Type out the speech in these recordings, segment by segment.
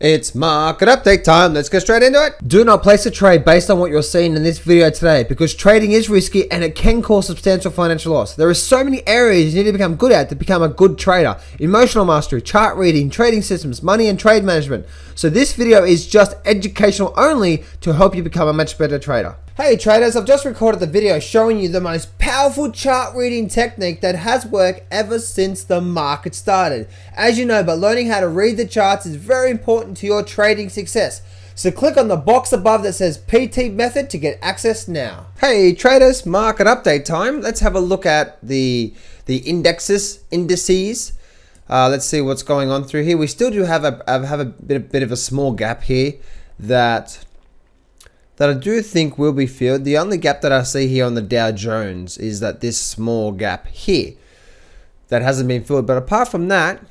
It's market update time. Let's get straight into it. Do not place a trade based on what you're seeing in this video today, because trading is risky and it can cause substantial financial loss. There are so many areas you need to become good at to become a good trader: emotional mastery, chart reading, trading systems, money and trade management. So this video is just educational only to help you become a much better trader. Hey traders, I've just recorded the video showing you the most powerful chart reading technique that has worked ever since the market started. As you know, but learning how to read the charts is very important to your trading success. So click on the box above that says PT method to get access now. Hey traders, market update time. Let's have a look at the indices. Let's see what's going on through here. We still do have a bit of a small gap here that I do think will be filled. The only gap that I see here on the Dow Jones is that this small gap here that hasn't been filled. But apart from that,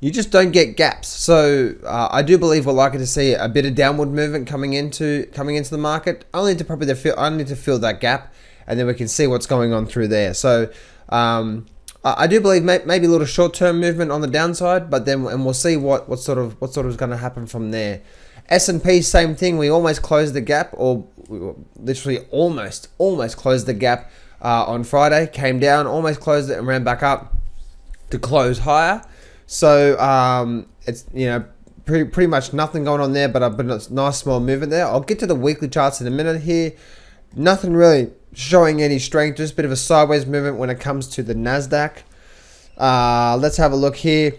you just don't get gaps. So I do believe we're likely to see a bit of downward movement coming into the market, only to probably fill that gap, and then we can see what's going on through there. So I do believe maybe a little short-term movement on the downside, but then we'll see what sort of is going to happen from there. S&P, same thing. We almost closed the gap, or literally almost closed the gap on Friday. Came down, almost closed it, and ran back up to close higher. So it's, you know, pretty much nothing going on there, but a nice small movement there. I'll get to the weekly charts in a minute here. Nothing really showing any strength, just a bit of a sideways movement when it comes to the Nasdaq. Let's have a look here.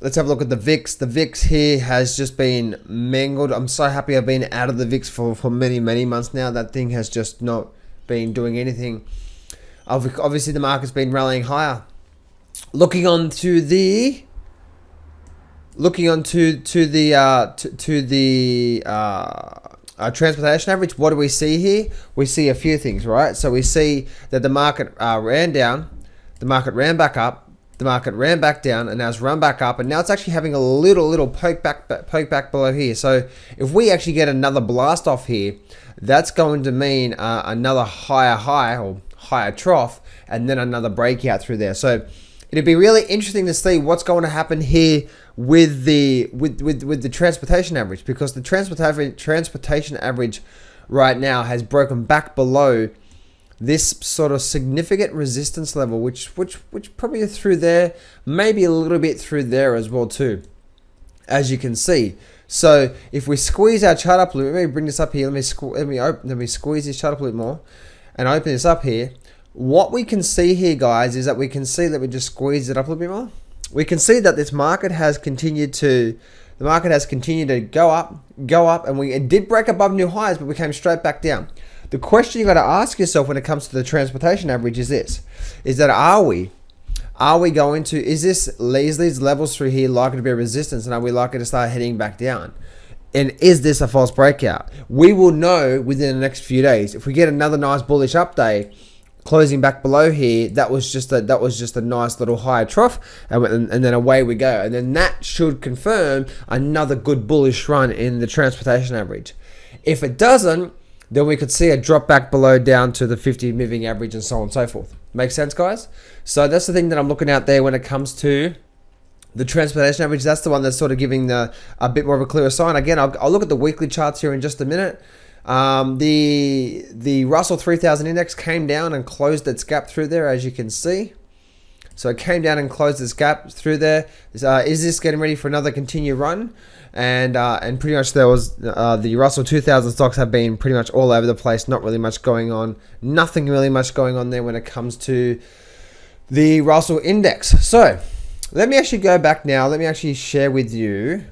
Let's have a look at the VIX. The VIX here has just been mangled. I'm so happy I've been out of the VIX for many, many months now. That thing has just not been doing anything. Obviously, the market's been rallying higher. Looking onto the transportation average, what do we see here? We see a few things, right? So we see that the market ran down, the market ran back up, the market ran back down, and now it's run back up, and now it's actually having a little poke back below here. So if we actually get another blast off here, that's going to mean another higher high or higher trough, and then another breakout through there. So it'd be really interesting to see what's going to happen here with the with the transportation average, because the transportation average right now has broken back below this sort of significant resistance level, which probably through there, maybe a little bit through there as well too, as you can see. So if we squeeze our chart up a little, let me bring this up here. Let me squeeze this chart up a little more, and open this up here. What we can see here, guys, is that we can see that we just squeeze it up a little bit more. We can see that this market has continued to. The market has continued to go up, and it did break above new highs, but we came straight back down. The question you got to ask yourself when it comes to the transportation average is this: is that are we going to? Is this these levels through here likely to be a resistance, and are we likely to start heading back down? And is this a false breakout? We will know within the next few days. If we get another nice bullish up day, closing back below here, that was just a nice little higher trough, and then away we go, and then that should confirm another good bullish run in the transportation average. If it doesn't, then we could see a drop back below down to the 50 moving average, and so on and so forth. Make sense, guys? So that's the thing that I'm looking out there when it comes to the transportation average. That's the one that's sort of giving a bit more of a clearer sign. Again, I'll look at the weekly charts here in just a minute. The Russell 3000 index came down and closed its gap through there, as you can see. So it came down and closed its gap through there. Is this getting ready for another continued run? And pretty much there was the Russell 2000 stocks have been pretty much all over the place. Not really much going on. Nothing really much going on there when it comes to the Russell index. So let me actually go back now. Let me actually share with you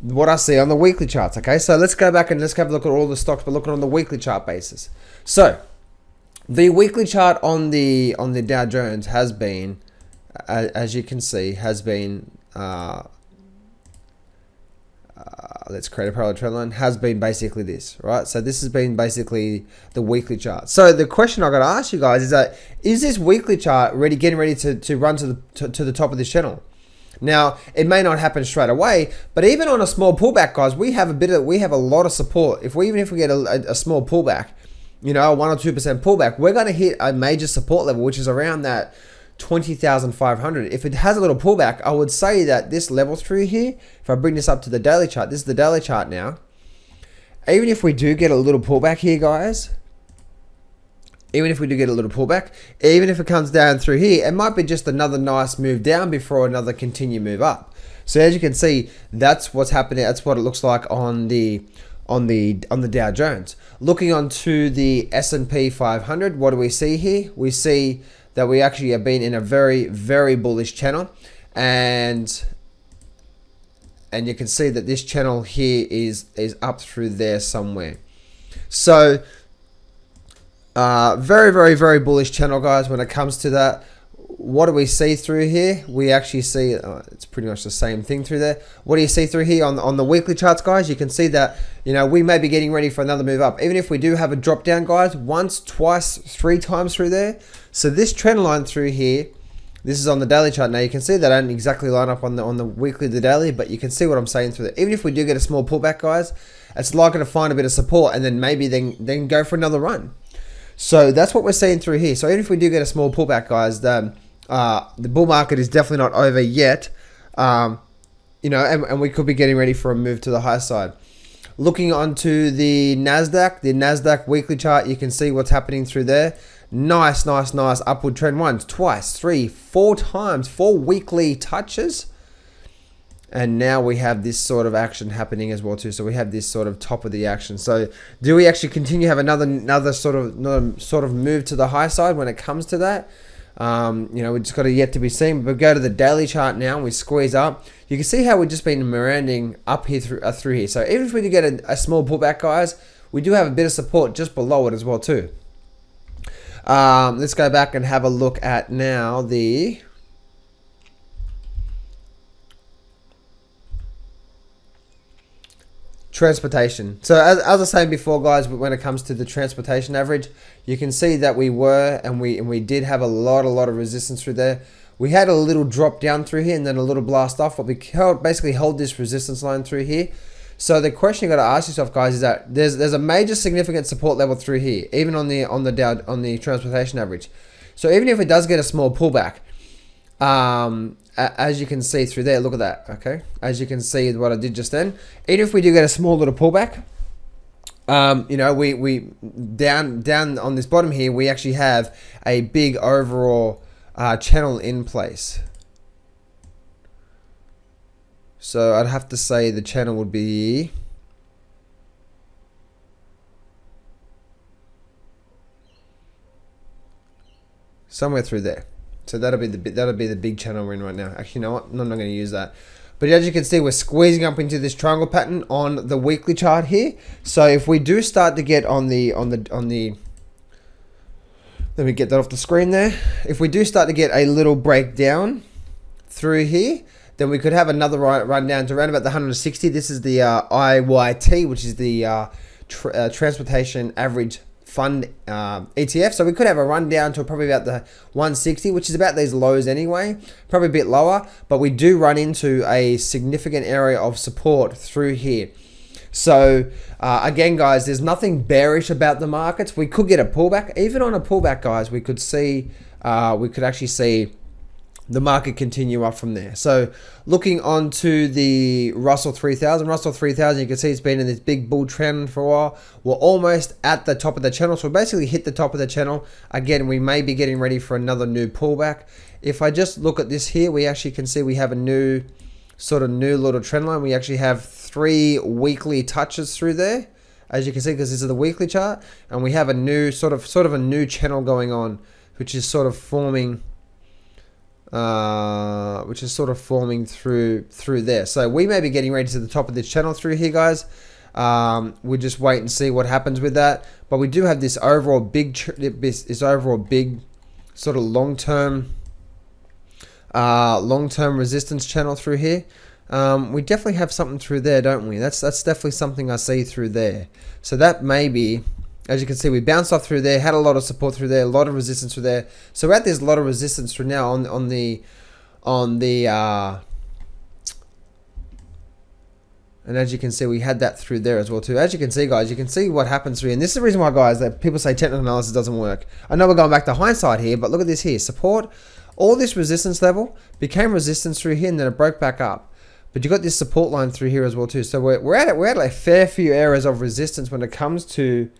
what I see on the weekly charts. Okay, so let's go back and let's have a look at all the stocks, but looking on the weekly chart basis. So the weekly chart on the Dow Jones has been, as you can see, has been let's create a parallel trend line, has been basically this, right? So this has been basically the weekly chart. So the question I got to ask you guys is that, is this weekly chart really getting ready to run to the top of this channel? Now, it may not happen straight away, but even on a small pullback, guys, we have a lot of support. Even if we get a small pullback, you know, a 1 or 2% pullback, we're going to hit a major support level, which is around that 20,500. If it has a little pullback, I would say that this level through here, if I bring this up to the daily chart, this is the daily chart now. Even if we do get a little pullback here, guys, even if it comes down through here, it might be just another nice move down before another continued move up. So as you can see, that's what's happening. That's what it looks like on the Dow Jones. Looking onto the S&P 500, what do we see here? We see that we actually have been in a very, very bullish channel, and you can see that this channel here is up through there somewhere. So very, very, very bullish channel, guys. When it comes to that, what do we see through here? We actually see it's pretty much the same thing through there. What do you see through here on the weekly charts, guys? You can see that, you know, we may be getting ready for another move up, even if we do have a drop down, guys, once, twice, three times through there. So this trend line through here, this is on the daily chart. Now you can see that I don't exactly line up on the weekly, the daily, but you can see what I'm saying through there. Even if we do get a small pullback, guys, it's likely to find a bit of support and then maybe then go for another run. So that's what we're seeing through here. So even if we do get a small pullback, guys, the bull market is definitely not over yet, you know, and we could be getting ready for a move to the high side. Looking onto the Nasdaq weekly chart, you can see what's happening through there. Nice, nice, nice upward trend once, twice, three, four times, four weekly touches. And now we have this sort of action happening as well too. So we have this sort of top of the action. So do we actually continue to have another sort of move to the high side when it comes to that? You know, we just got it yet to be seen. But go to the daily chart now and we squeeze up. You can see how we've just been meandering up here through here. So even if we do get a small pullback, guys, we do have a bit of support just below it as well too. Let's go back and have a look at now the... transportation. So as I was saying before, guys, when it comes to the transportation average, you can see that we were and we did have a lot of resistance through there. We had a little drop down through here and then a little blast off, but we basically held this resistance line through here. So the question you got to ask yourself, guys, is that there's a major significant support level through here, even on the transportation average. So even if it does get a small pullback, as you can see through there, look at that, okay? As you can see what I did just then, even if we do get a small little pullback, you know, we down on this bottom here, we actually have a big overall channel in place. So I'd have to say the channel would be... somewhere through there. So that'll be the big channel we're in right now. Actually, you know what? I'm not going to use that. But as you can see, we're squeezing up into this triangle pattern on the weekly chart here. So if we do start to get on the let me get that off the screen there. If we do start to get a little breakdown through here, then we could have another run down to around about the 160. This is the IYT, which is the transportation average fund ETF. So we could have a run down to probably about the 160, which is about these lows anyway, probably a bit lower, but we do run into a significant area of support through here. So again, guys, there's nothing bearish about the markets. We could get a pullback. Even on a pullback, guys, we could see, we could actually see the market continue up from there. So looking onto the Russell 3000, you can see it's been in this big bull trend for a while. We're almost at the top of the channel. So we basically hit the top of the channel. Again, we may be getting ready for another new pullback. If I just look at this here, we actually can see we have a new little trend line. We actually have three weekly touches through there, as you can see, because this is the weekly chart. And we have a new sort of a new channel going on, which is sort of forming through there. So we may be getting ready to the top of this channel through here, guys. We'll just wait and see what happens with that. But we do have this overall big sort of long-term resistance channel through here. We definitely have something through there, don't we? That's definitely something I see through there. So that may be, as you can see, we bounced off through there, had a lot of support through there, a lot of resistance through there. So we're at this lot of resistance through now on the and as you can see, we had that through there as well too. As you can see, guys, you can see what happens through here. And this is the reason why, guys, that people say technical analysis doesn't work. I know we're going back to hindsight here, but look at this here. Support All this resistance level became resistance through here, and then it broke back up. But you got this support line through here as well too. So we're at a fair few areas of resistance when it comes to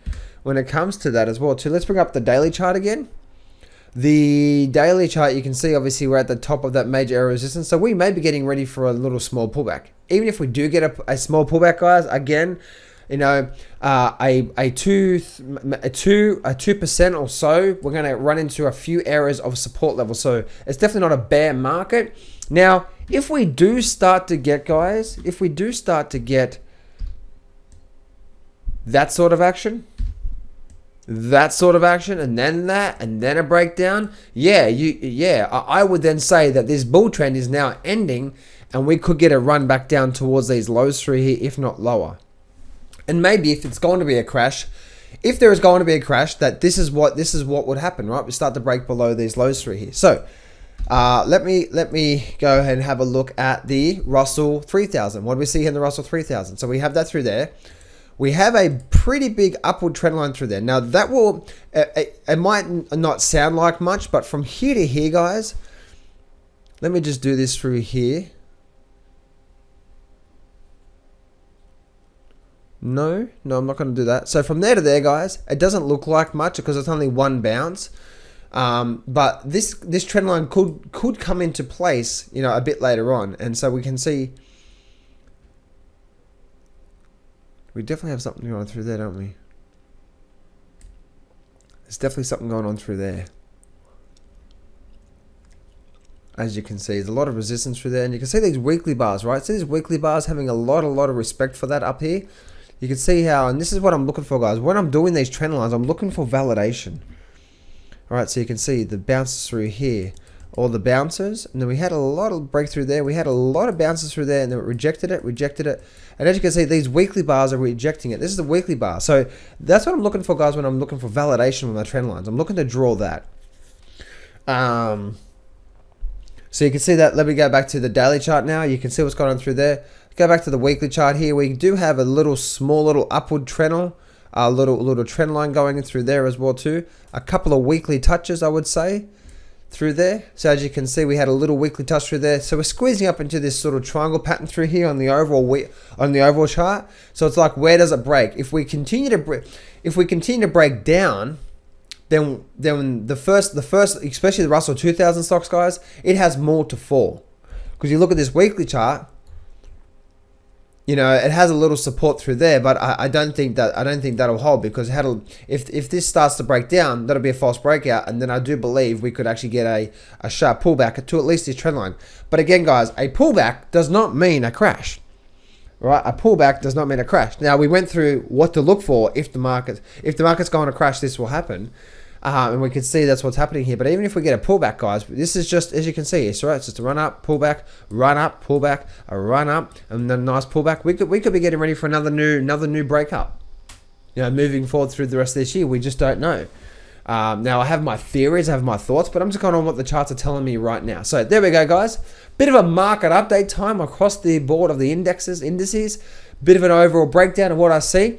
that as well too. Let's bring up the daily chart again. The daily chart, you can see obviously we're at the top of that major area of resistance. So we may be getting ready for a little small pullback. Even if we do get a small pullback, guys, again, you know, a 2% or so, we're going to run into a few areas of support level. So it's definitely not a bear market. Now, if we do start to get, guys, if we do start to get that sort of action, and then that, and then a breakdown, I would then say that this bull trend is now ending, and we could get a run back down towards these lows through here, if not lower. And maybe if it's going to be a crash, if there is going to be a crash, that this is what would happen, right? We start to break below these lows through here. So let me go ahead and have a look at the Russell 3000. What do we see here in the Russell 3000? So we have that through there. We have a pretty big upward trend line through there. Now that will, it might not sound like much, but from here to here, guys, let me just do this through here. No, I'm not going to do that. So from there to there, guys, it doesn't look like much because it's only one bounce. But this trend line could come into place, you know, a bit later on. And so we can see, we definitely have something going on through there, don't we? There's definitely something going on through there. As you can see, there's a lot of resistance through there. And you can see these weekly bars, right? So these weekly bars having a lot of respect for that up here. You can see how, and this is what I'm looking for, guys. When I'm doing these trend lines, I'm looking for validation. All right, so you can see the bounces through here. All the bounces, and then we had a lot of breakthrough there. We had a lot of bounces through there, and then it rejected it. And as you can see, these weekly bars are rejecting it. This is the weekly bar. So that's what I'm looking for, guys, when I'm looking for validation on my trend lines. I'm looking to draw that. So you can see that. Let me go back to the daily chart now. You can see what's going on through there. Go back to the weekly chart here. We do have a small little upward trendle, a little trend line going through there as well too. A couple of weekly touches, I would say, through there. So as you can see, we had a little weekly touch through there. So we're squeezing up into this sort of triangle pattern through here on the overall chart. So it's like, where does it break? If we continue to break down, then the first, especially the Russell 2000 stocks, guys, it has more to fall. Because you look at this weekly chart, you know, it has a little support through there, but I don't think that'll hold, because if this starts to break down, that'll be a false breakout, and then I do believe we could actually get a sharp pullback to at least this trend line. But again, guys, a pullback does not mean a crash, right? A pullback does not mean a crash. Now we went through what to look for if the market's going to crash. This will happen, and we can see that's what's happening here. But even if we get a pullback, guys, this is just, as you can see, it's right. It's just a run up, pullback, a run up, and then a nice pullback. We could be getting ready for another new breakup. You know, moving forward through the rest of this year, we just don't know. Now I have my theories, I have my thoughts, but I'm just going on what the charts are telling me right now. So there we go, guys. Bit of a market update time across the board of the indices. Bit of an overall breakdown of what I see.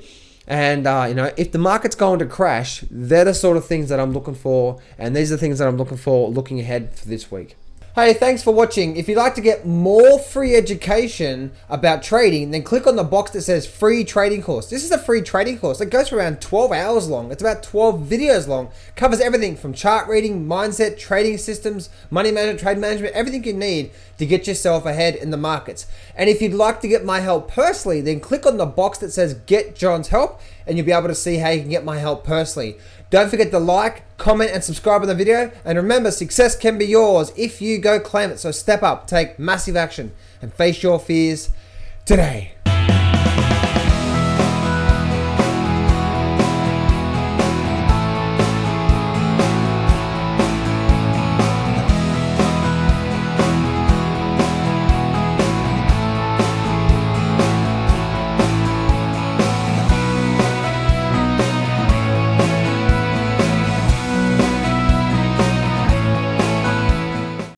And, you know, if the market's going to crash, they're the sort of things that I'm looking for. And these are the things that I'm looking for looking ahead for this week. Hey, thanks for watching. If you'd like to get more free education about trading, then click on the box that says free trading course. This is a free trading course. It goes for around 12 hours long. It's about 12 videos long. It covers everything from chart reading, mindset, trading systems, money management, trade management, everything you need to get yourself ahead in the markets. And if you'd like to get my help personally, then click on the box that says Get John's Help, and you'll be able to see how you can get my help personally. Don't forget to like, comment, and subscribe on the video. And remember, success can be yours if you go claim it. So step up, take massive action, and face your fears today.